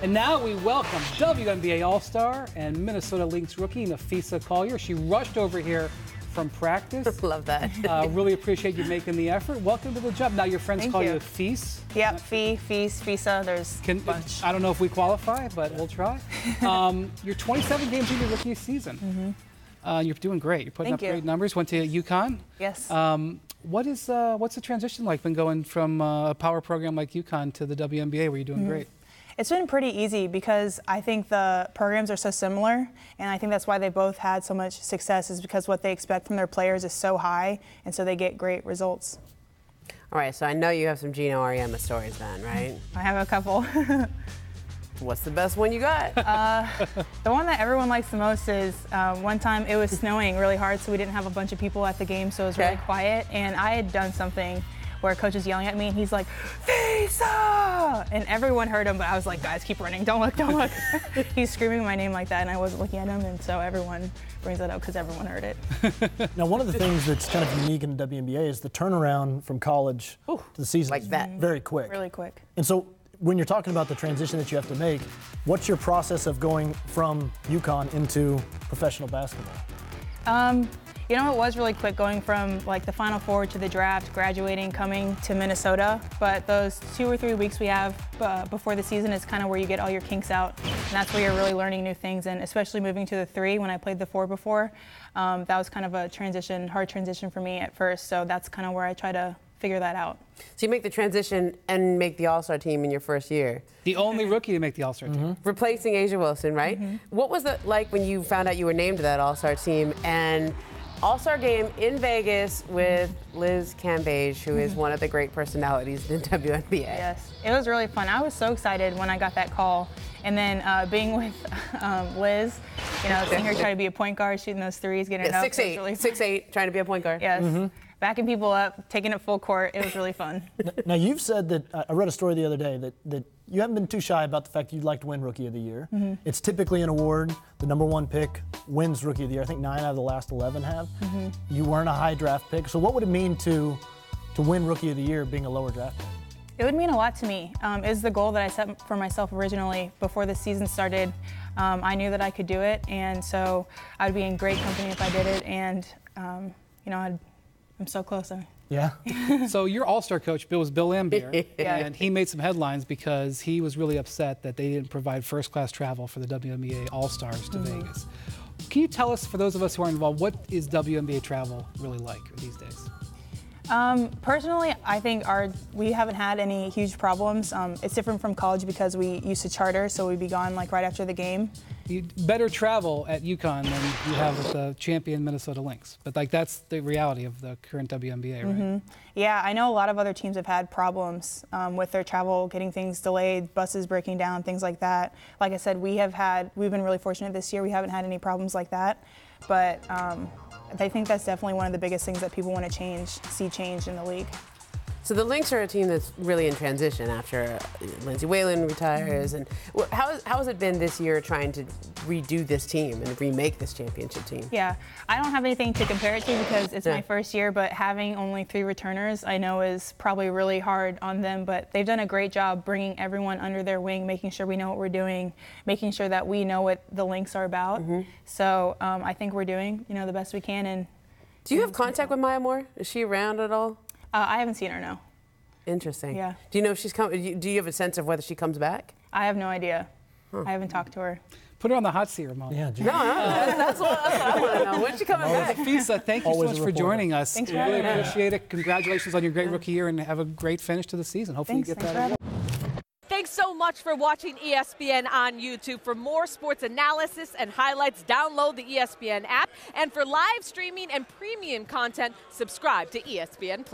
And now we welcome WNBA All-Star and Minnesota Lynx rookie Napheesa Collier. She rushed over here from practice. Love that. Really appreciate you making the effort. Welcome to The Jump. Now your friends call you Fees. Yep, Fee, Fees, Feesa. There's a bunch. I don't know if we qualify, but we'll try. You're 27 games into your rookie season. You're doing great. You're putting up great numbers. Went to UConn. Yes. What's the transition like been going from a power program like UConn to the WNBA where you're doing great? It's been pretty easy because I think the programs are so similar, and I think that's why they both had so much success is because what they expect from their players is so high, and so they get great results. All right, so I know you have some Geno Auriemma stories then, right? I have a couple. What's the best one you got? The one that everyone likes the most is one time it was snowing really hard, so we didn't have a bunch of people at the game, so it was really quiet, and I had done something where a coach is yelling at me, and he's like, Feesa! And everyone heard him, but I was like, guys, keep running, don't look, don't look. He's screaming my name like that, and I wasn't looking at him, and so everyone brings that up because everyone heard it. Now, one of the things that's kind of unique in the WNBA is the turnaround from college to the season. Like that. Very quick. Really quick. And so when you're talking about the transition that you have to make, what's your process of going from UConn into professional basketball? You know, it was really quick going from like the Final Four to the draft, graduating, coming to Minnesota. But those 2 or 3 weeks we have before the season is kind of where you get all your kinks out. And that's where you're really learning new things. And especially moving to the 3 when I played the 4 before, that was kind of a transition, hard transition for me at first. So that's kind of where I try to figure that out. So you make the transition and make the All-Star team in your first year. The only rookie to make the All-Star team. Replacing Asia Wilson, right? What was it like when you found out you were named to that All-Star team and All-Star game in Vegas with Liz Cambage, who is one of the great personalities in the WNBA? Yes, it was really fun. I was so excited when I got that call. And then being with Liz, you know, seeing her try to be a point guard, shooting those threes, getting it up. 6'8", really 6'8", trying to be a point guard. Yes. Backing people up, taking it full court. It was really fun. Now, you've said that, I read a story the other day, that you haven't been too shy about the fact that you'd like to win Rookie of the Year. It's typically an award, the #1 pick wins Rookie of the Year. I think 9 out of the last 11 have. You weren't a high draft pick. So what would it mean to win Rookie of the Year being a lower draft pick? It would mean a lot to me. It was the goal that I set for myself originally before the season started. I knew that I could do it, and so I'd be in great company if I did it, and you know, I'm so close. Yeah. So your All-Star coach was Bill Laimbeer, and he made some headlines because he was really upset that they didn't provide first-class travel for the WNBA All-Stars to Vegas. Can you tell us, for those of us who aren't involved, what is WNBA travel really like these days? Personally, I think we haven't had any huge problems. It's different from college because we used to charter, so we'd be gone like right after the game. You better travel at UConn than you have with the champion Minnesota Lynx. But like that's the reality of the current WNBA, right? Yeah, I know a lot of other teams have had problems with their travel, getting things delayed, buses breaking down, things like that. Like I said, we've been really fortunate this year. We haven't had any problems like that, but. I think that's definitely one of the biggest things that people want to see change in the league. So the Lynx are a team that's really in transition after Lindsey Whalen retires. And how has it been this year trying to redo this team and remake this championship team? Yeah, I don't have anything to compare it to because it's my first year, but having only 3 returners I know is probably really hard on them, but they've done a great job bringing everyone under their wing, making sure we know what we're doing, making sure that we know what the Lynx are about. So I think we're doing the best we can. And do you have contact with Maya Moore? Is she around at all? I haven't seen her, no. Interesting. Yeah. Do you know if she's coming? Do you have a sense of whether she comes back? I have no idea. I haven't talked to her. Put her on the hot seat, Ramon. Yeah, that's what I want to know. When's she coming back? Napheesa, thank you so much for joining us. Thanks for having me. Really appreciate it. Congratulations on your great rookie year, and have a great finish to the season. Hopefully you get that. Thanks so much for watching ESPN on YouTube. For more sports analysis and highlights, download the ESPN app. And for live streaming and premium content, subscribe to ESPN+.